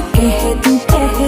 तू कह